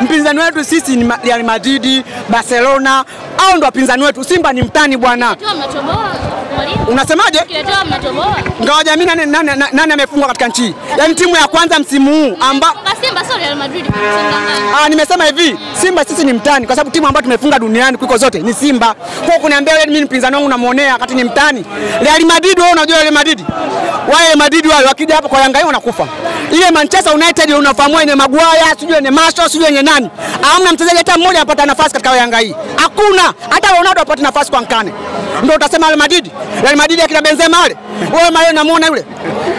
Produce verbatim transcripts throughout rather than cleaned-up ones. Mpinzani wetu sisi ni Real Madrid, Barcelona, au ndo wapinzani wetu. Simba ni mtani bwana. Unasemaje? Ngoja mimi nani nani nani amefungwa katika nchi? Yaani timu ya kwanza msimu huu amba Simba sio Real Madrid. Ah, nimesema hivi, Simba sisi ni mtani kwa sababu timu ambayo tumefunga duniani kuliko zote ni Simba. Kwa kuniambia wewe mimi mpinzani wangu unamuonea wakati ni mtani. Real Madrid wao unajua Real Madrid. Wale Madrid wale wakija hapo kwa Yanga wanakufa. Ile Manchester United unafahamu yenye Maguire, sijui ni Master, sijui yenye nani. Hamna mchezaji hata mmoja anapata nafasi katika Yanga hii. Hakuna. Hata Ronaldo hapati nafasi kwa Nkane. Ndio utasema Real Madrid. Real Madrid akina Benzema wale. Wewe Mayele unamuona yule?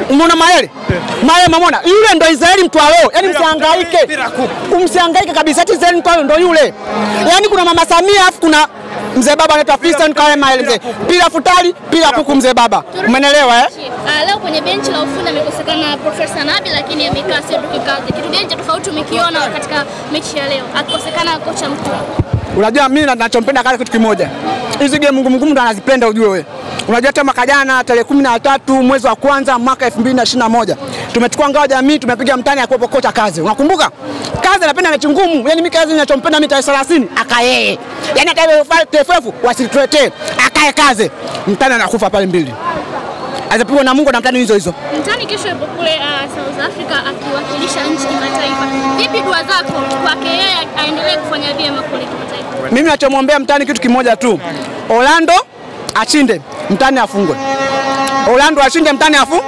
Unaona Mayele? Mayele unamuona? Yule ndio Israeli mtu alio. Yaani msihangaike. Umsihangaike kabisa. Ati Israeli mtu alio ndio yule. Yaani kuna mama Samia afu kuna mzee baba anaitwa Fiston Mayele mzee. Pila futali, pila kuku mzee baba. Umeelewa eh? Ah, leo kwenye benchi la ufundi amekosekana Professor Nabi, lakini amekaa sio tukikazi. Kitu gani cha tofauti umekiona katika mechi ya leo? Akikosekana kocha mkuu. Unajua mimi ninachompenda kale kitu kimoja. Hizi game ngumu ngumu ndo anazipenda ujue wewe. Unajua hata mwaka jana tarehe kumi na tatu mwezi wa kwanza mwaka elfu mbili na ishirini na moja tumechukua ngao jamii tumepiga mtani akwepo kocha Kaze. Unakumbuka? Kaze anapenda mechi ngumu. Yaani mimi Kaze ninachompenda mimi tarehe thelathini aka yeye. Yaani akae T F F wasituletee. Akae Kaze. Mtani anakufa pale mbili. Azapigwa na Mungu na mtani hizo hizo. Mtani kesho yupo kule uh, South Africa akiwakilisha nchi kimataifa. Vipi dua zako kwake yeye aendelee kufanya vyema kule kimataifa? Mimi nachomwombea mtani kitu kimoja tu. Orlando achinde, mtani afungwe. Orlando achinde, mtani afu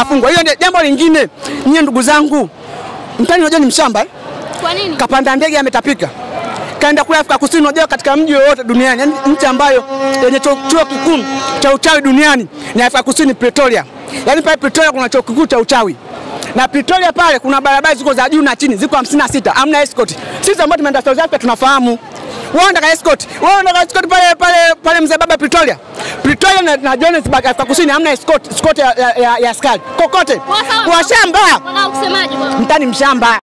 afungwe. Hiyo ndio jambo lingine. Nyie ndugu zangu, mtani unajua ni mshamba. Kwa nini? Kapanda ndege ametapika. Kaenda kule Afrika Kusini, unajua katika mji wote duniani, yani nchi ambayo yenye chuo kikuu cha uchawi duniani ni Afrika Kusini Pretoria. Yaani pale Pretoria kuna chuo kikuu cha uchawi. Na Pretoria pale kuna barabara ziko za juu na chini, ziko hamsini na sita, hamna escort. Sisi ambao tumeenda South Africa tunafahamu. Wao wanataka escort. Wao wanataka escort pale pale pale mzee baba Pretoria. Pretoria na, na Jonesburg Afrika Kusini hamna escort, escort ya ya, ya askari. Kokote. Kwa shamba. Mtani mshamba.